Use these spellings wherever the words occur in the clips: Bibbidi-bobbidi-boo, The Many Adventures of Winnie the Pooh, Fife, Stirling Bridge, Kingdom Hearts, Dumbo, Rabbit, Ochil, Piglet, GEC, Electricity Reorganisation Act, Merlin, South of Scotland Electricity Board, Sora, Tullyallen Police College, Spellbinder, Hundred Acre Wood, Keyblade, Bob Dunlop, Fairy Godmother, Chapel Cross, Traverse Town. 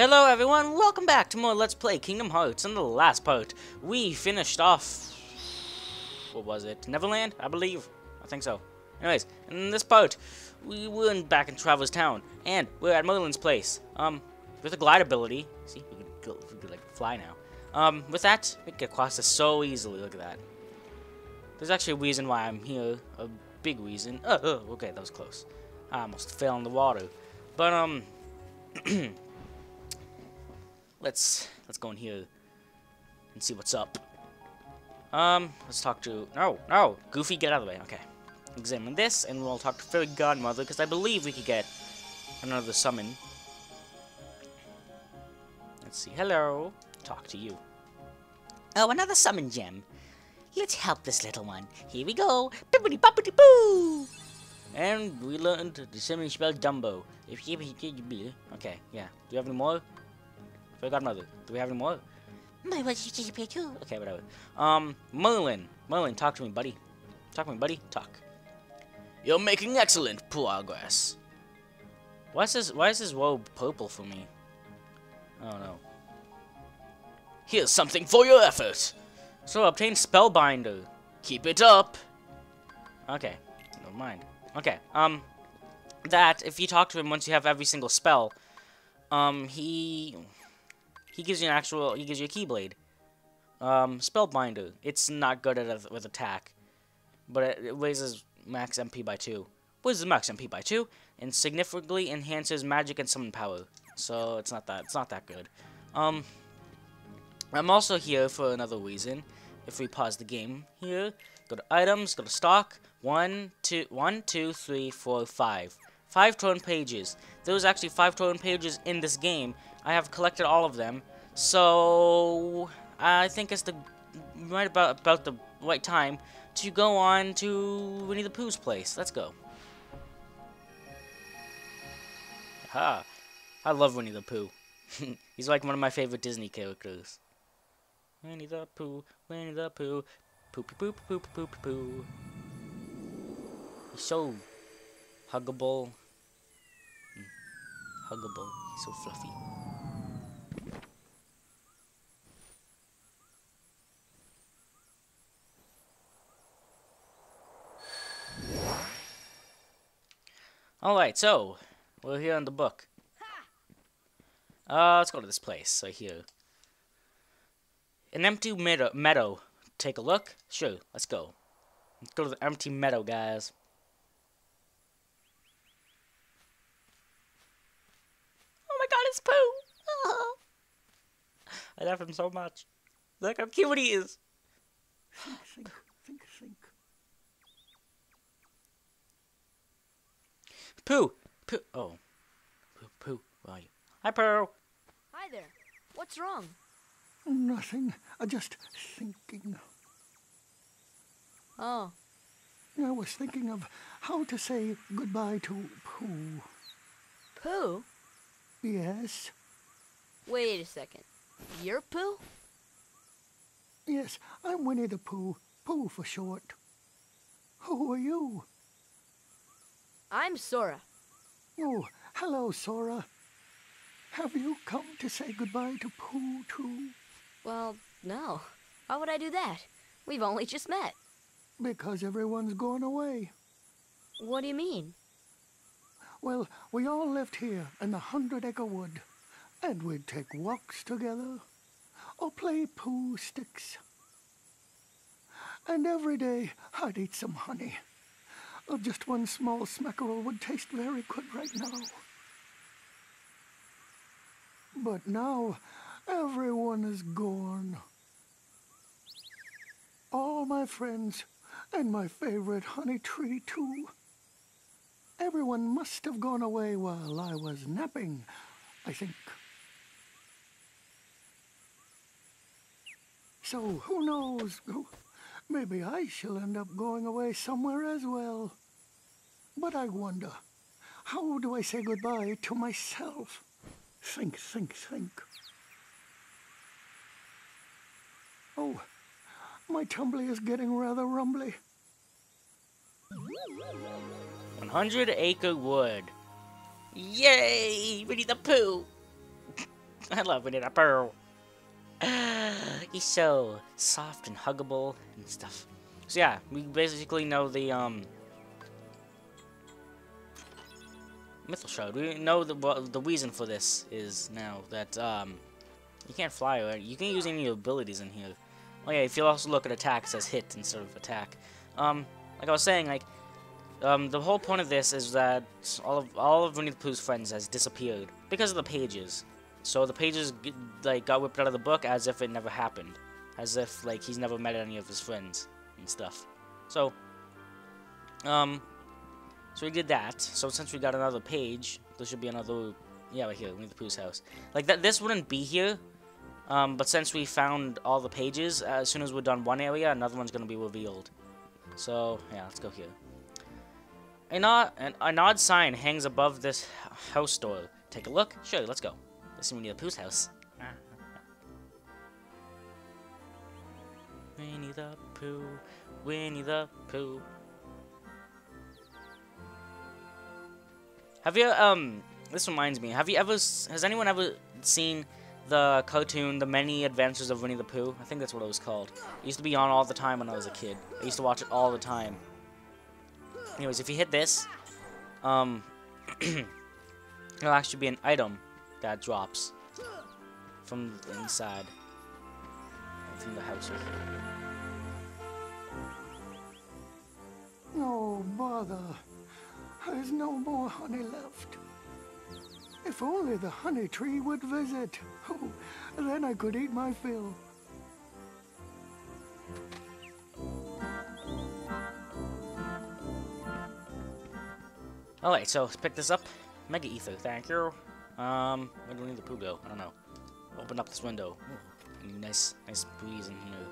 Hello everyone, welcome back to more Let's Play Kingdom Hearts. In the last part, we finished off... what was it? Neverland, I believe? I think so. Anyways, in this part, we went back in Traverse Town, and we're at Merlin's place. With the glide ability, see, we can like, fly now. With that, we can get across this so easily, look at that. There's actually a reason why I'm here, a big reason. Okay, that was close. I almost fell in the water. But, Let's go in here and see what's up. Let's talk to... No! Goofy, get out of the way. Okay. Examine this, and we'll talk to Fairy Godmother, because I believe we could get another summon. Let's see. Hello. Talk to you. Oh, another summon gem. Let's help this little one. Here we go. Bibbidi-bobbidi-boo! And we learned the similar spell Dumbo. Okay, yeah. Do you have any more? Fairy Godmother. Do we have any more? My wife just disappeared too. Okay, whatever. Merlin, talk to me, buddy. Talk. You're making excellent progress. Why is this robe purple for me? I don't know. Here's something for your effort. So obtain Spellbinder. Keep it up. Okay. Never mind. Okay. That if you talk to him once you have every single spell, He gives you an actual... he gives you a Keyblade. Spellbinder. It's not good at with attack. But it raises max MP by 2. Raises max MP by 2. And significantly enhances magic and summon power. So, it's not that good. I'm also here for another reason. If we pause the game here. Go to items. Go to stock. 1, 2, 3, 4, 5. 5 torn pages. There was actually 5 torn pages in this game. I have collected all of them, so I think it's the right about the right time to go on to Winnie the Pooh's place. Let's go. Aha! I love Winnie the Pooh. He's like one of my favorite Disney characters. Winnie the Pooh, poopy poop poop poop poo. He's so huggable. He's so fluffy. Alright, so, we're here in the book. Let's go to this place right here. An empty meadow. Take a look? Sure, let's go. Let's go to the empty meadow, guys. Oh my god, it's Pooh! I love him so much. Look how cute he is! Think. Pooh! Pooh! Oh. Pooh, where are you? Hi, Pooh! Hi there. What's wrong? Nothing. I'm just thinking. Oh. I was thinking of how to say goodbye to Pooh. Pooh? Yes? Wait a second. You're Pooh? Yes, I'm Winnie the Pooh. Pooh for short. Who are you? I'm Sora. Oh, hello, Sora. Have you come to say goodbye to Pooh, too? Well, no. Why would I do that? We've only just met. Because everyone's gone away. What do you mean? Well, we all lived here in the 100-acre wood. And we'd take walks together. Or play Pooh sticks. And every day, I'd eat some honey. Just one small smackerel would taste very good right now. But now, everyone is gone. All my friends, and my favorite honey tree too. Everyone must have gone away while I was napping, I think. So, who knows? Maybe I shall end up going away somewhere as well. But I wonder, how do I say goodbye to myself? Think. Oh, my tumbly is getting rather rumbly. 100 Acre Wood. Yay! Winnie the Pooh! I love Winnie the Pooh. He's so soft and huggable and stuff. So yeah, we basically know the mythal shroud. We know the reason for this is now that you can't fly. Or you can't use any abilities in here. Oh yeah, if you also look at attack, it says hit instead of attack. Like I was saying, like the whole point of this is that all of Winnie the Pooh's friends has disappeared because of the pages. So the pages like got whipped out of the book as if it never happened, as if like he's never met any of his friends and stuff. So, so we did that. So since we got another page, there should be another, yeah, right here, Winnie the Pooh's house. Like that, this wouldn't be here, but since we found all the pages, as soon as we're done one area, another one's gonna be revealed. So yeah, let's go here. An odd sign hangs above this house door. Take a look. Sure, let's go. Let's see Winnie the Pooh's house. Winnie the Pooh, Winnie the Pooh. Have you, this reminds me, has anyone ever seen the cartoon, The Many Adventures of Winnie the Pooh? I think that's what it was called. It used to be on all the time when I was a kid. I used to watch it all the time. Anyways, if you hit this, it'll actually be an item that drops from the inside, from the house. Oh, bother. There's no more honey left. If only the honey tree would visit. Oh, then I could eat my fill. Alright, so let's pick this up. Mega ether, thank you. Where do we need the Pooh go? I don't know. Open up this window. Ooh, nice breeze in here.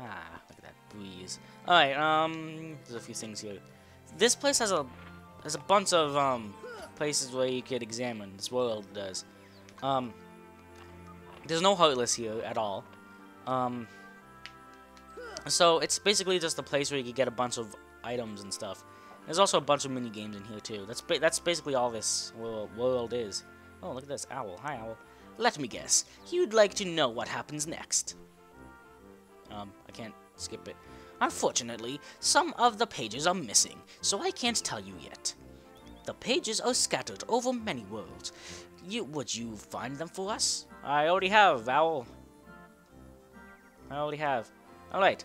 Ah, look at that breeze. Alright, there's a few things here. This place has a bunch of, places where you could examine. This world does. There's no Heartless here at all. So it's basically just a place where you could get a bunch of items and stuff. There's also a bunch of mini games in here too. That's basically all this world is. Oh, look at this owl. Hi, owl. Let me guess. You'd like to know what happens next. I can't skip it. Unfortunately, some of the pages are missing, so I can't tell you yet. The pages are scattered over many worlds. Would you find them for us? I already have, owl. I already have. Alright,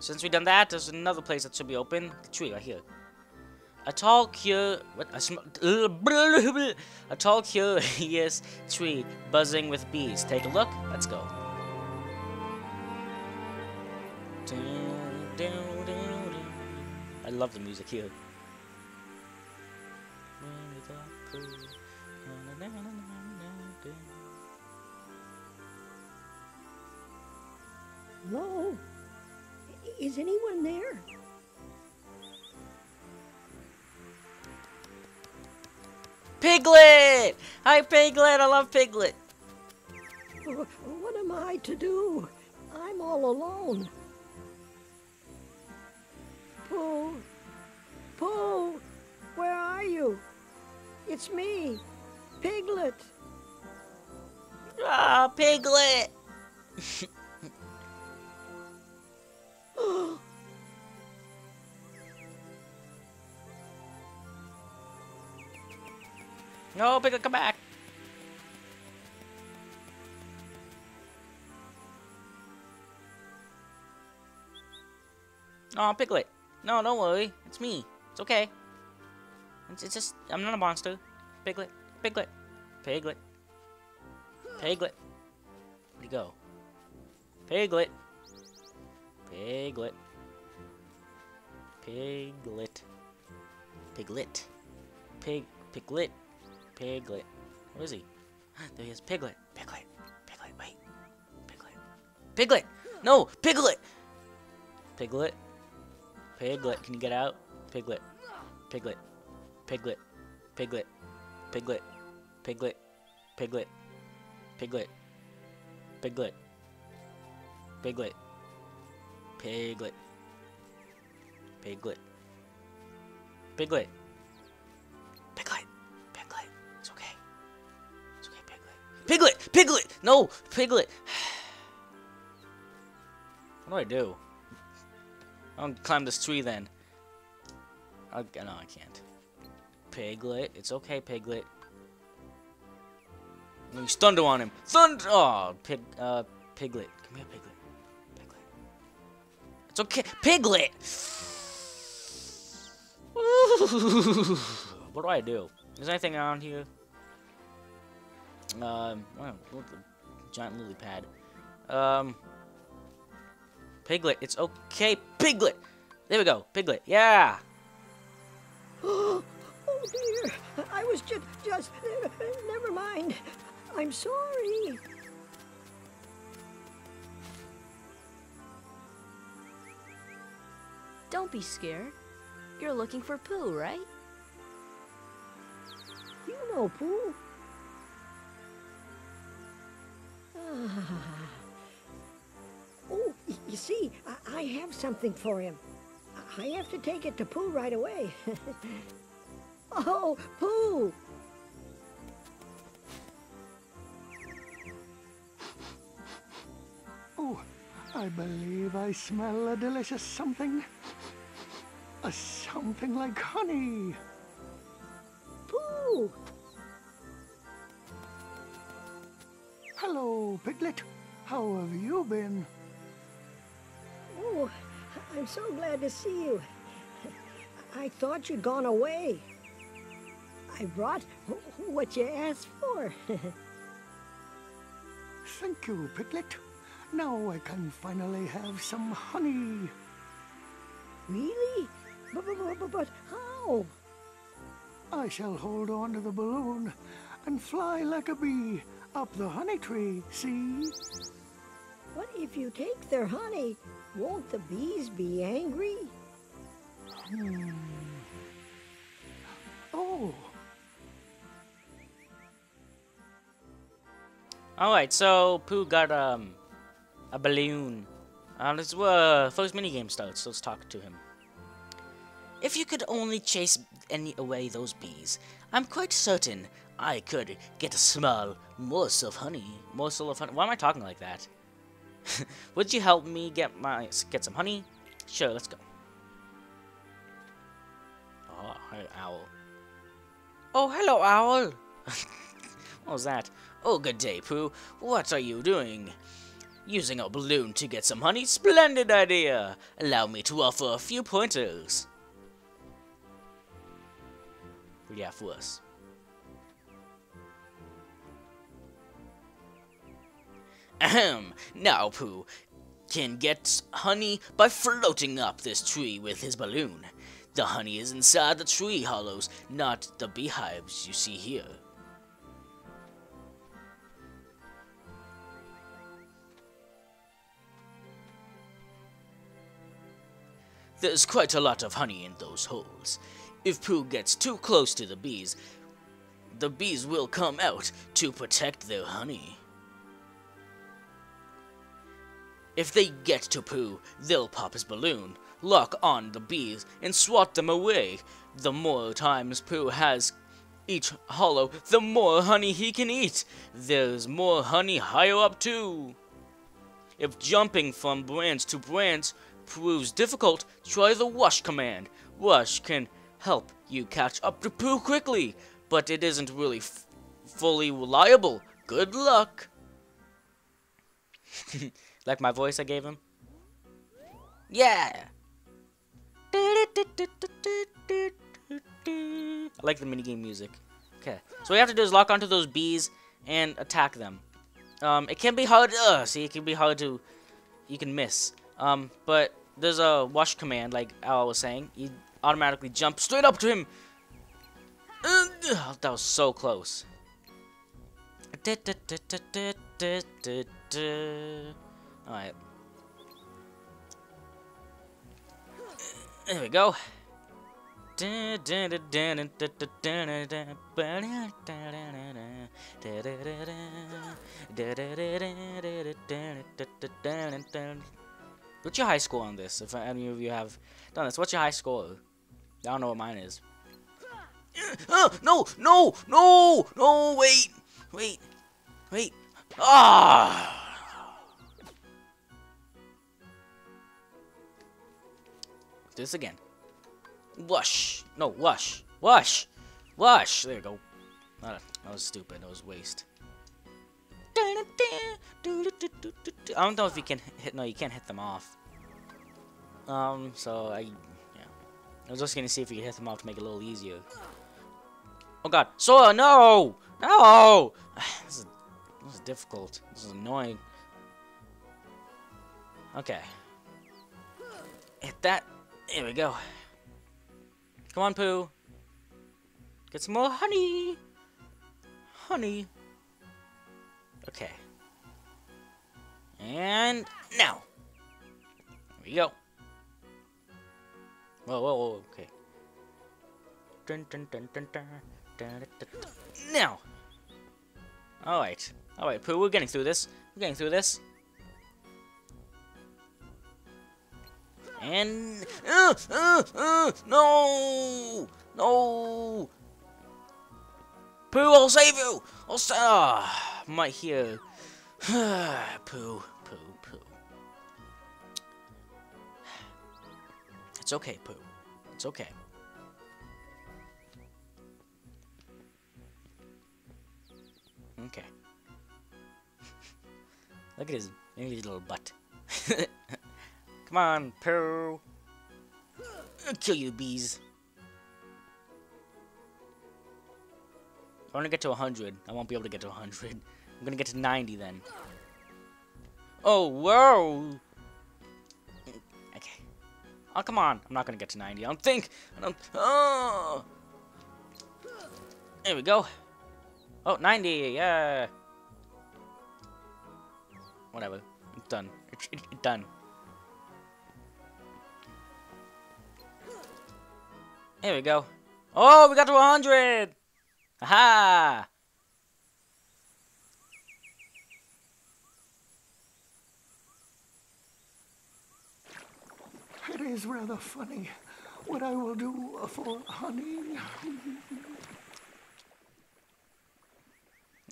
since we've done that, there's another place that should be open. The tree right here. A tall, curious tree buzzing with bees. Take a look. Let's go. I love the music here. Hello? Is anyone there? Piglet! Hi, Piglet! I love Piglet! What am I to do? I'm all alone. Pooh! Pooh! Where are you? It's me, Piglet! Ah, Piglet! No, Piglet, come back! Oh, Piglet. No, don't worry. It's me. It's okay. It's just, I'm not a monster. Piglet. Piglet. Piglet. Piglet. Where'd he go? Piglet. Piglet. Piglet. Piglet. Piglet. Piglet. Where is he? There he is. Piglet. Piglet. Piglet. Wait. Piglet. Piglet! No! Piglet! Piglet. Piglet. Can you get out? Piglet. Piglet. Piglet. Piglet. Piglet. Piglet. Piglet. Piglet. Piglet. Piglet. Piglet. Piglet. Piglet. Piglet. It's okay. Piglet! No! Piglet! What do? I'm gonna climb this tree then. No, I can't. Piglet. It's okay, Piglet. You thunder on him. Thunder! Oh, Piglet. Come here, Piglet. Piglet. It's okay. Piglet! Ooh. What do I do? Is there anything around here? Wow, giant lily pad. Piglet, it's okay, Piglet! There we go, Piglet, yeah! Oh, oh dear, I was just, never mind. I'm sorry. Don't be scared. You're looking for Pooh, right? You know Pooh. Oh, you see, I have something for him. I have to take it to Pooh right away. Oh, Pooh! Oh, I believe I smell a delicious something. A something like honey. Pooh! Hello, Piglet. How have you been? Oh, I'm so glad to see you. I thought you'd gone away. I brought what you asked for. Thank you, Piglet. Now I can finally have some honey. Really? But how? I shall hold on to the balloon and fly like a bee up the honey tree, see? What if you take their honey? Won't the bees be angry? Oh. Alright, so Pooh got a balloon. This is where first minigame starts, so let's talk to him. If you could only chase away those bees, I'm quite certain I could get a small morsel of honey. Why am I talking like that? Would you help me get some honey? Sure, let's go. Oh, hi, owl. Oh, hello, owl. What was that? Oh, good day, Pooh. What are you doing? Using a balloon to get some honey? Splendid idea. Allow me to offer a few pointers. What do you have for us? Ahem. Now Pooh can get honey by floating up this tree with his balloon. The honey is inside the tree hollows, not the beehives you see here. There's quite a lot of honey in those holes. If Pooh gets too close to the bees will come out to protect their honey. If they get to Pooh, they'll pop his balloon, lock on the bees, and swat them away. The more times Pooh has each hollow, the more honey he can eat. There's more honey higher up too. If jumping from branch to branch proves difficult, try the rush command. Rush can help you catch up to Pooh quickly, but it isn't really fully reliable. Good luck. Like my voice I gave him? Yeah! I like the minigame music. Okay, so what you have to do is lock onto those bees and attack them. It can be hard, see, it can be hard to, you can miss. But there's a rush command, like Al was saying. You automatically jump straight up to him. That was so close. Alright. There we go. What's your high score on this? If any of you have done this, what's your high score? I don't know what mine is. No! No! No! No! No! Wait! Wait! Wait! Ah! Let's do this again. Lush. No, lush. Lush. Lush. There you go. That was stupid. That was waste. I don't know if you can hit. No, you can't hit them off. So I was just gonna see if you could hit them off to make it a little easier. Oh God. Sora, no! No! This is difficult. This is annoying. Okay. Hit that. Here we go. Come on, Pooh. Get some more honey. Honey. Okay. And now. Here we go. Whoa, whoa, whoa, okay. Dun, dun, dun, dun, dun, dun, dun, dun, dun. Now. Alright. Alright, Pooh, we're getting through this. We're getting through this. And... no! No! Pooh, I'll save you! I'll save... Ah, I'm right here. Pooh, Pooh, Pooh. It's okay, Pooh. It's okay. Okay. Look at his little butt. Come on, Pooh. I'll kill you, bees. I want to get to 100. I won't be able to get to 100. I'm gonna get to 90 then. Oh, whoa! Okay. Oh, come on. I'm not gonna get to 90. I don't think. I don't. Oh! There we go. Oh, 90. Yeah. Whatever. It's done. It's done. There we go. Oh, we got to 100! Aha! It is rather funny what I will do for honey.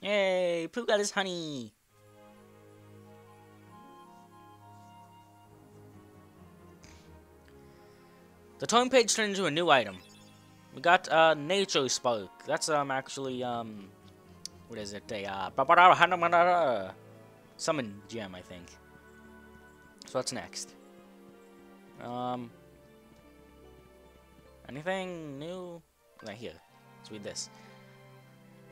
Yay! Pooh got his honey! The tome page turned into a new item. We got a nature spark. That's actually what is it? A summon gem, I think. So what's next? Anything new? Right here. Let's read this.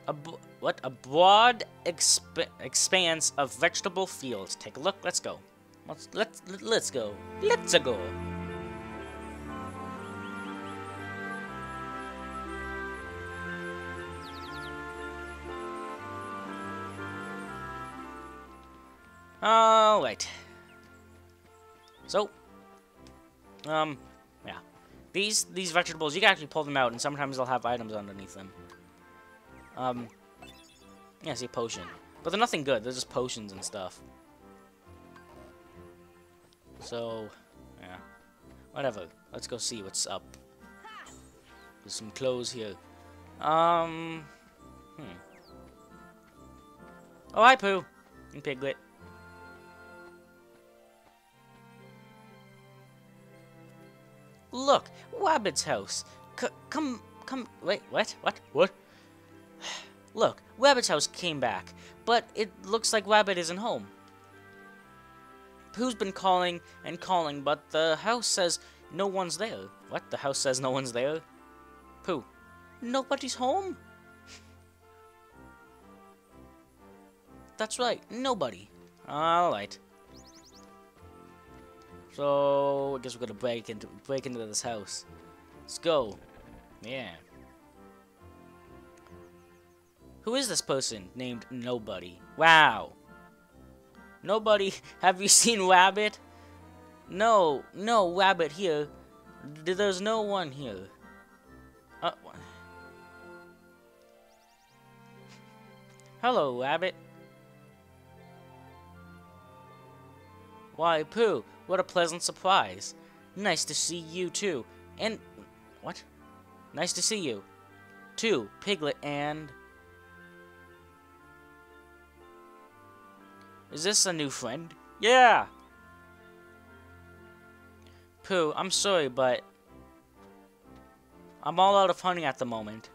A broad expanse of vegetable fields. Take a look. Let's go. Let's go. Let's go. Alright. So, yeah. These vegetables, you can actually pull them out, and sometimes they'll have items underneath them. Yeah, see, potion. But they're nothing good, they're just potions and stuff. So, yeah. Whatever. Let's go see what's up. There's some clothes here. Oh, hi, Pooh. And Piglet. Look, Rabbit's house. Come, wait, what? Look, Rabbit's house came back, but it looks like Rabbit isn't home. Pooh's been calling and calling, but the house says no one's there. What? The house says no one's there? Pooh, nobody's home? That's right, nobody. Alright. So I guess we're gonna break into this house. Let's go. Yeah. Who is this person named Nobody? Wow. Nobody, have you seen Rabbit? No, no Rabbit here. There's no one here. Hello, Rabbit. Why, Pooh, what a pleasant surprise. Nice to see you, too. And... what? Nice to see you. Too, Piglet and... Is this a new friend? Yeah! Pooh, I'm sorry, but I'm all out of honey at the moment.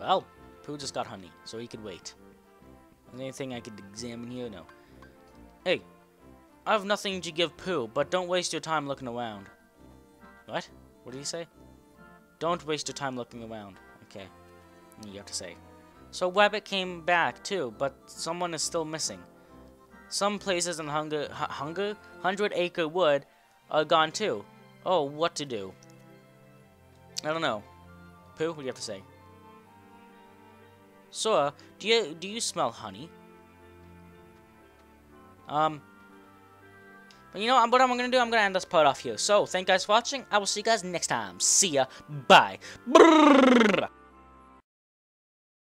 Well, Pooh just got honey, so he could wait. Is there anything I could examine here? No. Hey, I have nothing to give Pooh, but don't waste your time looking around. What? What did he say? Don't waste your time looking around. Okay. You have to say. So Rabbit came back, too, but someone is still missing. Some places in Hundred Acre Wood are gone, too. Oh, what to do? I don't know. Pooh, what do you have to say? Sora, do you smell honey? But you know what I'm gonna do? I'm gonna end this part off here. So, thank you guys for watching. I will see you guys next time. See ya. Bye. Brrr.